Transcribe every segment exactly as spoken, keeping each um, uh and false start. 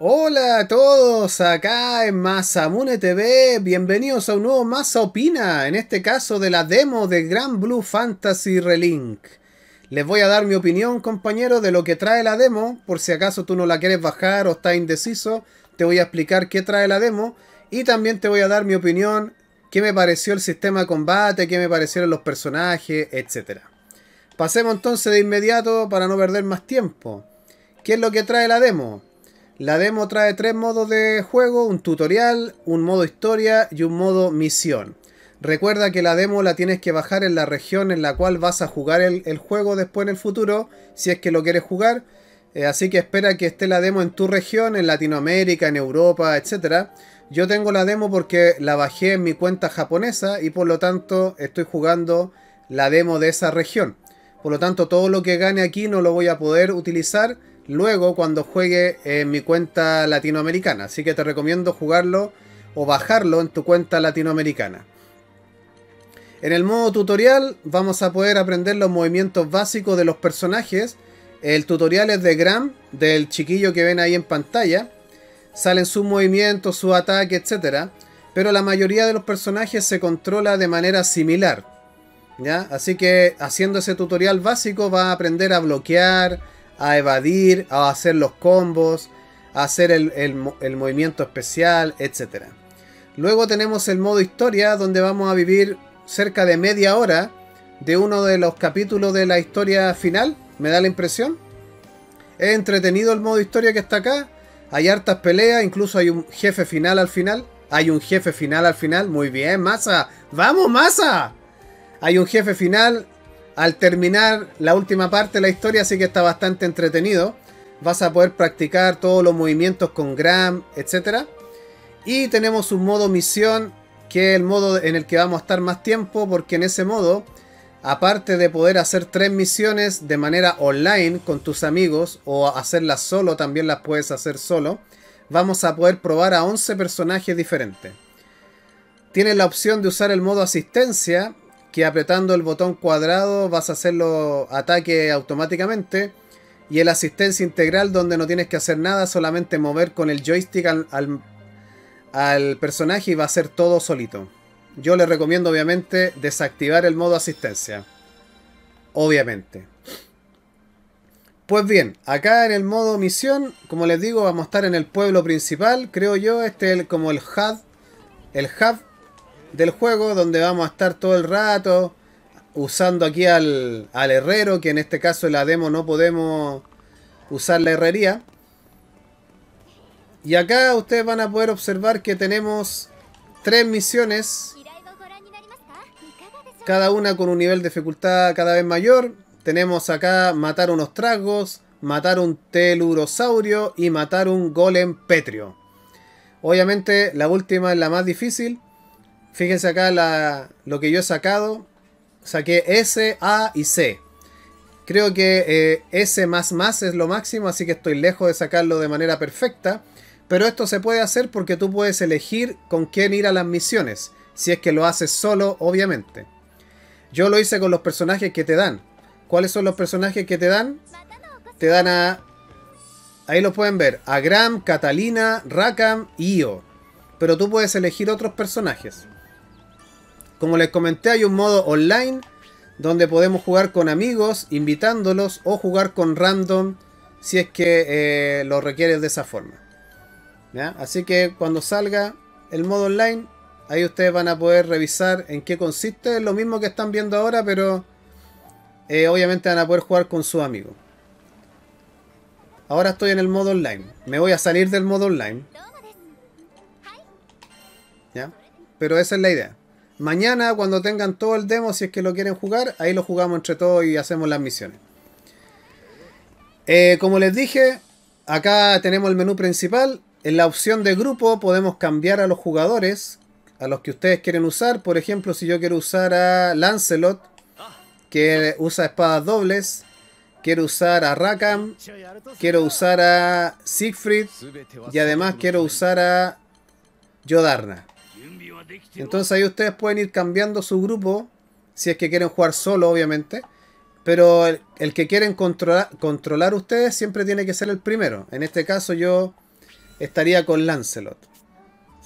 Hola a todos, acá en Masamune T V, bienvenidos a un nuevo Masa Opina, en este caso de la demo de Granblue Fantasy Relink. Les voy a dar mi opinión, compañero, de lo que trae la demo, por si acaso tú no la quieres bajar o estás indeciso, te voy a explicar qué trae la demo, y también te voy a dar mi opinión, qué me pareció el sistema de combate, qué me parecieron los personajes, etcétera. Pasemos entonces de inmediato para no perder más tiempo. ¿Qué es lo que trae la demo? La demo trae tres modos de juego, un tutorial, un modo historia y un modo misión. Recuerda que la demo la tienes que bajar en la región en la cual vas a jugar el, el juego después en el futuro, si es que lo quieres jugar. Eh, así que espera que esté la demo en tu región, en Latinoamérica, en Europa, etcétera. Yo tengo la demo porque la bajé en mi cuenta japonesa y por lo tanto estoy jugando la demo de esa región. Por lo tanto todo lo que gane aquí no lo voy a poder utilizar luego cuando juegue en mi cuenta latinoamericana, así que te recomiendo jugarlo o bajarlo en tu cuenta latinoamericana. En el modo tutorial vamos a poder aprender los movimientos básicos de los personajes. El tutorial es de Gram, del chiquillo que ven ahí en pantalla. Salen sus movimientos, su ataque, etcétera. Pero la mayoría de los personajes se controla de manera similar, ¿ya? Así que haciendo ese tutorial básico vas a aprender a bloquear, a evadir, a hacer los combos, a hacer el, el, el movimiento especial, etcétera. Luego tenemos el modo historia, donde vamos a vivir cerca de media hora de uno de los capítulos de la historia final, me da la impresión. Es entretenido el modo historia que está acá, hay hartas peleas, incluso hay un jefe final al final. Hay un jefe final al final, muy bien, Masa, ¡vamos, Masa! Hay un jefe final al terminar la última parte de la historia, así que está bastante entretenido. Vas a poder practicar todos los movimientos con Gram, etcétera. Y tenemos un modo misión, que es el modo en el que vamos a estar más tiempo, porque en ese modo, aparte de poder hacer tres misiones de manera online con tus amigos, o hacerlas solo, también las puedes hacer solo, vamos a poder probar a once personajes diferentes. Tienes la opción de usar el modo asistencia, que apretando el botón cuadrado vas a hacer los ataques automáticamente, y el asistencia integral, donde no tienes que hacer nada, solamente mover con el joystick al, al, al personaje y va a hacer todo solito. Yo les recomiendo obviamente desactivar el modo asistencia, obviamente. Pues bien, acá en el modo misión, como les digo, vamos a estar en el pueblo principal, creo yo. Este es el, como el hub, el hub del juego, donde vamos a estar todo el rato usando aquí al, al herrero, que en este caso en la demo no podemos usar la herrería. Y acá ustedes van a poder observar que tenemos tres misiones, cada una con un nivel de dificultad cada vez mayor. Tenemos acá matar unos tragos, matar un telurosaurio y matar un golem pétreo. Obviamente la última es la más difícil. Fíjense acá la, lo que yo he sacado. Saqué S, A y C. Creo que eh, S más más es lo máximo, así que estoy lejos de sacarlo de manera perfecta. Pero esto se puede hacer porque tú puedes elegir con quién ir a las misiones, si es que lo haces solo, obviamente. Yo lo hice con los personajes que te dan. ¿Cuáles son los personajes que te dan? Te dan a... ahí lo pueden ver. A Gram, Catalina, Rackam y Io. Pero tú puedes elegir otros personajes. Como les comenté, hay un modo online donde podemos jugar con amigos, invitándolos, o jugar con random si es que eh, lo requieres de esa forma, ¿ya? Así que cuando salga el modo online, ahí ustedes van a poder revisar en qué consiste. Es lo mismo que están viendo ahora, pero eh, obviamente van a poder jugar con sus amigos. Ahora estoy en el modo online. Me voy a salir del modo online, ¿ya? Pero esa es la idea. Mañana, cuando tengan todo el demo, si es que lo quieren jugar, ahí lo jugamos entre todos y hacemos las misiones. Eh, como les dije, acá tenemos el menú principal. En la opción de grupo podemos cambiar a los jugadores, a los que ustedes quieren usar. Por ejemplo, si yo quiero usar a Lancelot, que usa espadas dobles, quiero usar a Rackam, quiero usar a Siegfried, y además quiero usar a Yodarha. Entonces ahí ustedes pueden ir cambiando su grupo, si es que quieren jugar solo, obviamente. Pero el, el que quieren controlar, controlar ustedes siempre tiene que ser el primero. En este caso yo estaría con Lancelot.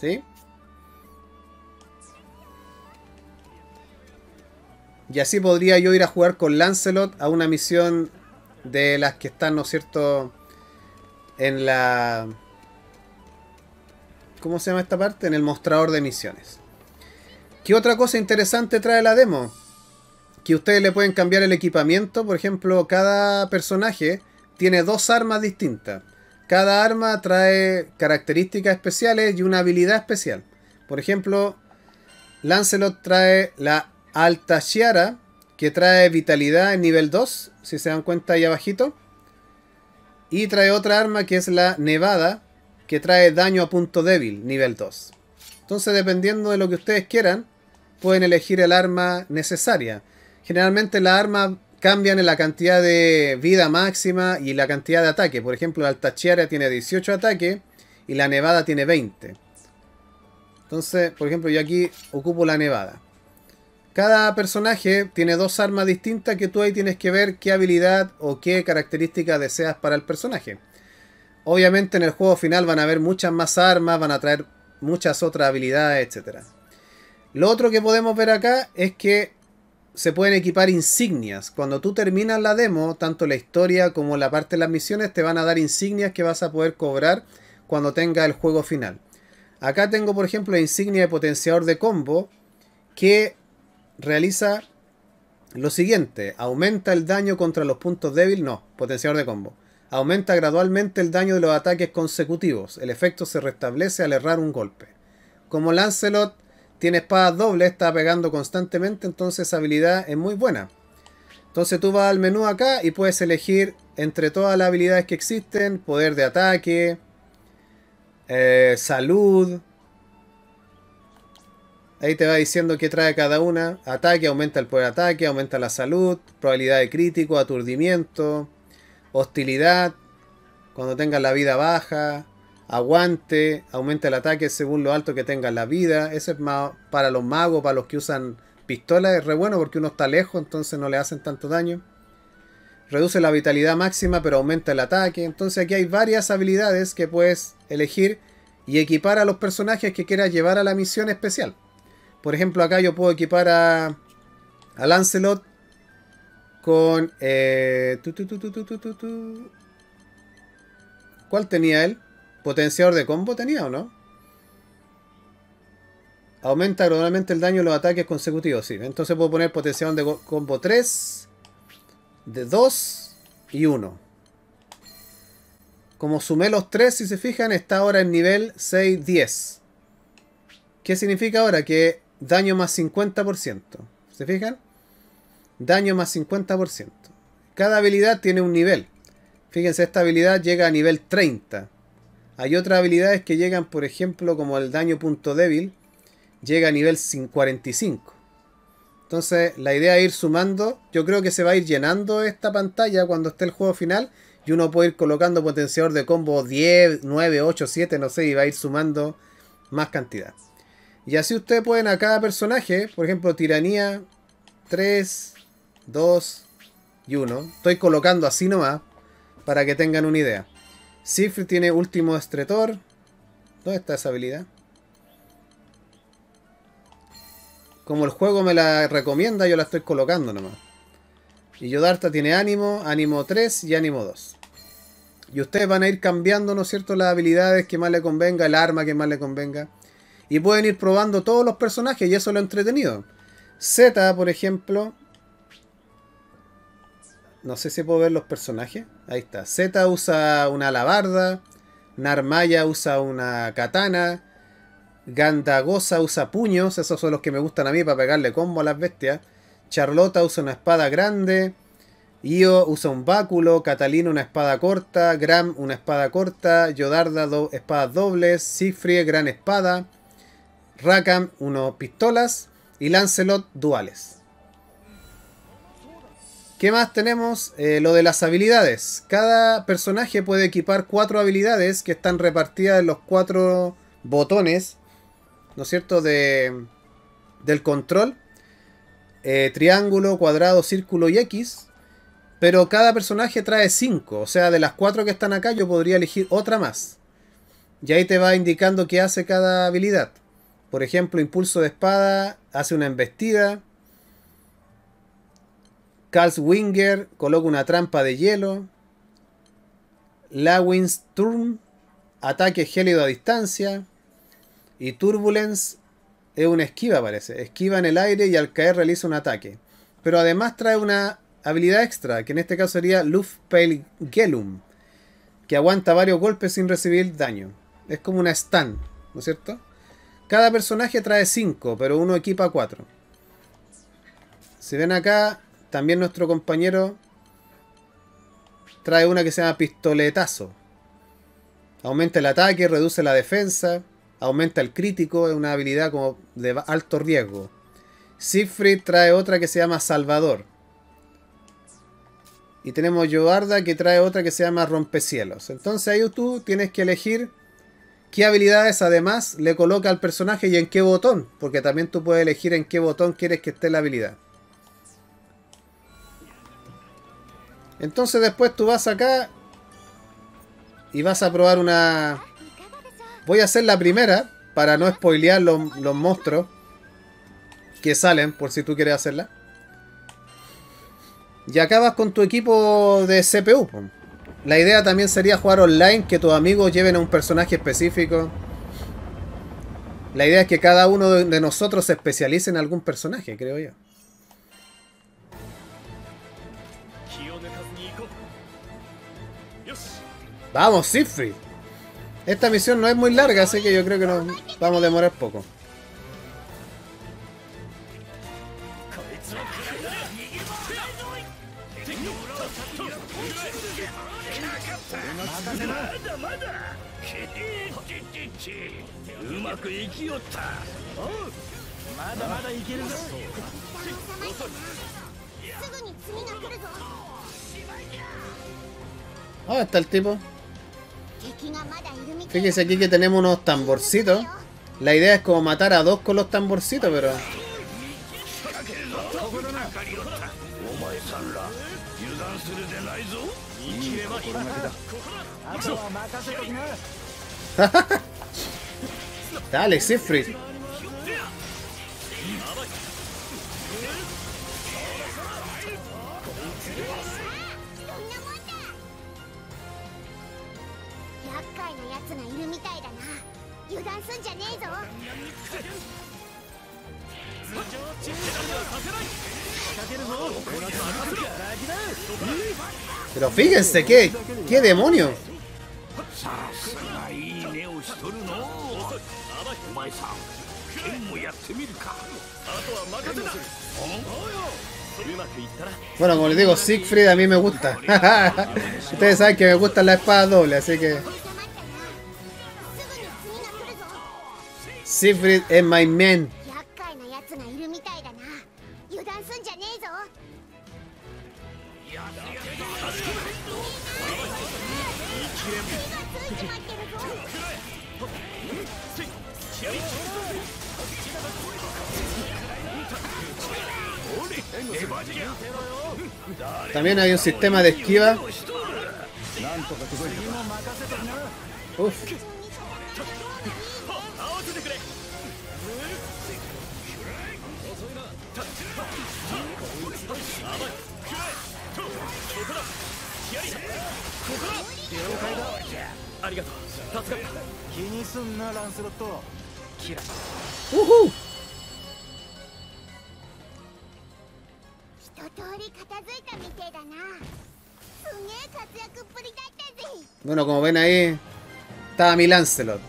¿Sí? Y así podría yo ir a jugar con Lancelot a una misión de las que están, ¿no es cierto?, en la... ¿Cómo se llama esta parte? En el mostrador de misiones. ¿Qué otra cosa interesante trae la demo? Que ustedes le pueden cambiar el equipamiento. Por ejemplo, cada personaje tiene dos armas distintas. Cada arma trae características especiales y una habilidad especial. Por ejemplo, Lancelot trae la Alta Chiara, que trae vitalidad en nivel dos, si se dan cuenta ahí abajito. Y trae otra arma que es la Nevada, que trae daño a punto débil, nivel dos. Entonces, dependiendo de lo que ustedes quieran, pueden elegir el arma necesaria. Generalmente las armas cambian en la cantidad de vida máxima y la cantidad de ataque. Por ejemplo, la Alta Chiara tiene dieciocho ataques y la Nevada tiene veinte. Entonces, por ejemplo, yo aquí ocupo la Nevada. Cada personaje tiene dos armas distintas que tú ahí tienes que ver qué habilidad o qué características deseas para el personaje. Obviamente en el juego final van a haber muchas más armas, van a traer muchas otras habilidades, etcétera. Lo otro que podemos ver acá es que se pueden equipar insignias. Cuando tú terminas la demo, tanto la historia como la parte de las misiones te van a dar insignias que vas a poder cobrar cuando tenga el juego final. Acá tengo, por ejemplo, la insignia de potenciador de combo que realiza lo siguiente. Aumenta el daño contra los puntos débiles. No, potenciador de combo. Aumenta gradualmente el daño de los ataques consecutivos. El efecto se restablece al errar un golpe. Como Lancelot tiene espadas dobles, está pegando constantemente, entonces esa habilidad es muy buena. Entonces tú vas al menú acá y puedes elegir entre todas las habilidades que existen. Poder de ataque, eh, salud. Ahí te va diciendo qué trae cada una. Ataque, aumenta el poder de ataque, aumenta la salud. Probabilidad de crítico, aturdimiento. Hostilidad, cuando tengas la vida baja. Aguante, aumenta el ataque según lo alto que tengas la vida. Ese es más para los magos, para los que usan pistolas. Es re bueno porque uno está lejos, entonces no le hacen tanto daño. Reduce la vitalidad máxima, pero aumenta el ataque. Entonces aquí hay varias habilidades que puedes elegir y equipar a los personajes que quieras llevar a la misión especial. Por ejemplo, acá yo puedo equipar a, a Lancelot con... Eh, tu, tu, tu, tu, tu, tu, tu. ¿Cuál tenía él? ¿Potenciador de combo tenía o no? Aumenta gradualmente el daño de los ataques consecutivos, sí. Entonces puedo poner potenciador de combo tres, de dos y uno. Como sumé los tres, si se fijan, está ahora en nivel seis diez. ¿Qué significa ahora? Que daño más cincuenta por ciento. ¿Se fijan? Daño más cincuenta por ciento. Cada habilidad tiene un nivel. Fíjense, esta habilidad llega a nivel treinta. Hay otras habilidades que llegan, por ejemplo, como el daño punto débil, llega a nivel cuarenta y cinco. Entonces, la idea es ir sumando. Yo creo que se va a ir llenando esta pantalla cuando esté el juego final. Y uno puede ir colocando potenciador de combo diez, nueve, ocho, siete, no sé, y va a ir sumando más cantidad. Y así ustedes pueden a cada personaje, por ejemplo, tiranía, tres, dos y uno. Estoy colocando así nomás para que tengan una idea. Sifri tiene último estretor. ¿Dónde está esa habilidad? Como el juego me la recomienda, yo la estoy colocando nomás. Y Yodarha tiene ánimo, ánimo tres y ánimo dos. Y ustedes van a ir cambiando, ¿no es cierto?, las habilidades que más le convenga, el arma que más le convenga. Y pueden ir probando todos los personajes y eso es lo entretenido. Zeta, por ejemplo. No sé si puedo ver los personajes. Ahí está. Zeta usa una alabarda. Narmaya usa una katana. Ghandagoza usa puños. Esos son los que me gustan a mí para pegarle combo a las bestias. Charlota usa una espada grande. Io usa un báculo. Catalina una espada corta. Gram una espada corta. Yodarha dos espadas dobles. Siegfried gran espada. Rackam unos pistolas. Y Lancelot duales. ¿Qué más tenemos? Eh, lo de las habilidades. Cada personaje puede equipar cuatro habilidades que están repartidas en los cuatro botones, ¿no es cierto?, de, del control. Eh, triángulo, cuadrado, círculo y X. Pero cada personaje trae cinco. O sea, de las cuatro que están acá yo podría elegir otra más. Y ahí te va indicando qué hace cada habilidad. Por ejemplo, impulso de espada, hace una embestida. Carl's Winger, coloca una trampa de hielo. Lawin's Turn, ataque gélido a distancia. Y Turbulence es una esquiva, parece. Esquiva en el aire y al caer realiza un ataque. Pero además trae una habilidad extra, que en este caso sería Lufpeil Gelum, que aguanta varios golpes sin recibir daño. Es como una stun, ¿no es cierto? Cada personaje trae cinco, pero uno equipa cuatro. Si ven acá, también nuestro compañero trae una que se llama Pistoletazo. Aumenta el ataque, reduce la defensa, aumenta el crítico, es una habilidad como de alto riesgo. Siegfried trae otra que se llama Salvador. Y tenemos Yodarha, que trae otra que se llama Rompecielos. Entonces ahí tú tienes que elegir qué habilidades además le coloca al personaje y en qué botón, porque también tú puedes elegir en qué botón quieres que esté la habilidad. Entonces después tú vas acá y vas a probar una... Voy a hacer la primera para no spoilear los, los monstruos que salen, por si tú quieres hacerla. Y acabas con tu equipo de C P U. La idea también sería jugar online, que tus amigos lleven a un personaje específico. La idea es que cada uno de nosotros se especialice en algún personaje, creo yo. ¡Vamos, Sifri! Esta misión no es muy larga, así que yo creo que nos vamos a demorar poco. Ah, está el tipo. Fíjense aquí que tenemos unos tamborcitos. La idea es como matar a dos con los tamborcitos, pero... Dale, Siegfried. Pero fíjense, ¿qué, qué demonio? Bueno, como les digo, Siegfried a mí me gusta. Ustedes saben que me gustan las espadas dobles, así que... Siegfried es my man. También hay un sistema de esquiva. Uf. Uh-huh. Bueno, como ven ahí estaba mi Lancelot.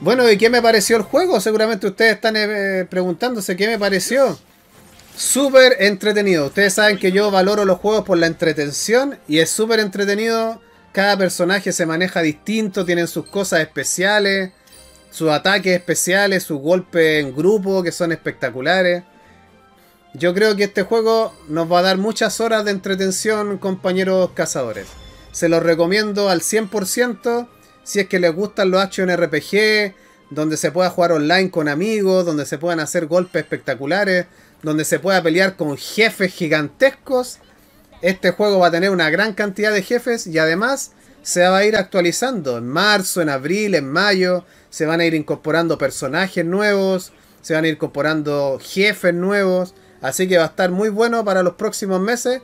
Bueno, ¿y qué me pareció el juego? Seguramente ustedes están eh, preguntándose qué me pareció. Súper entretenido. Ustedes saben que yo valoro los juegos por la entretención, y es súper entretenido. Cada personaje se maneja distinto, tienen sus cosas especiales, sus ataques especiales, sus golpes en grupo que son espectaculares. Yo creo que este juego nos va a dar muchas horas de entretención, compañeros cazadores. Se los recomiendo al cien por ciento si es que les gustan los acción R P G, donde se pueda jugar online con amigos, donde se puedan hacer golpes espectaculares, donde se pueda pelear con jefes gigantescos. Este juego va a tener una gran cantidad de jefes y además se va a ir actualizando. En marzo, en abril, en mayo, se van a ir incorporando personajes nuevos, se van a ir incorporando jefes nuevos. Así que va a estar muy bueno para los próximos meses.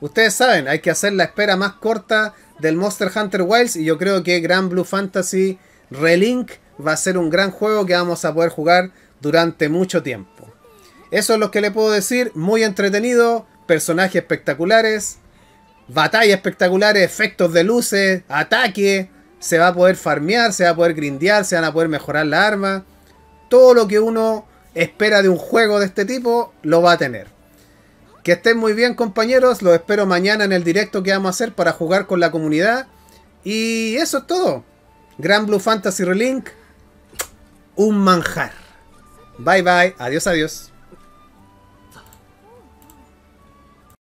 Ustedes saben, hay que hacer la espera más corta del Monster Hunter Wilds. Y yo creo que Granblue Fantasy Relink va a ser un gran juego que vamos a poder jugar durante mucho tiempo. Eso es lo que le puedo decir. Muy entretenido, personajes espectaculares, batallas espectaculares, efectos de luces, ataque. Se va a poder farmear, se va a poder grindear, se van a poder mejorar la arma. Todo lo que uno espera de un juego de este tipo lo va a tener. Que estén muy bien, compañeros. Los espero mañana en el directo que vamos a hacer para jugar con la comunidad. Y eso es todo. Granblue Fantasy Relink, un manjar. Bye bye, adiós, adiós.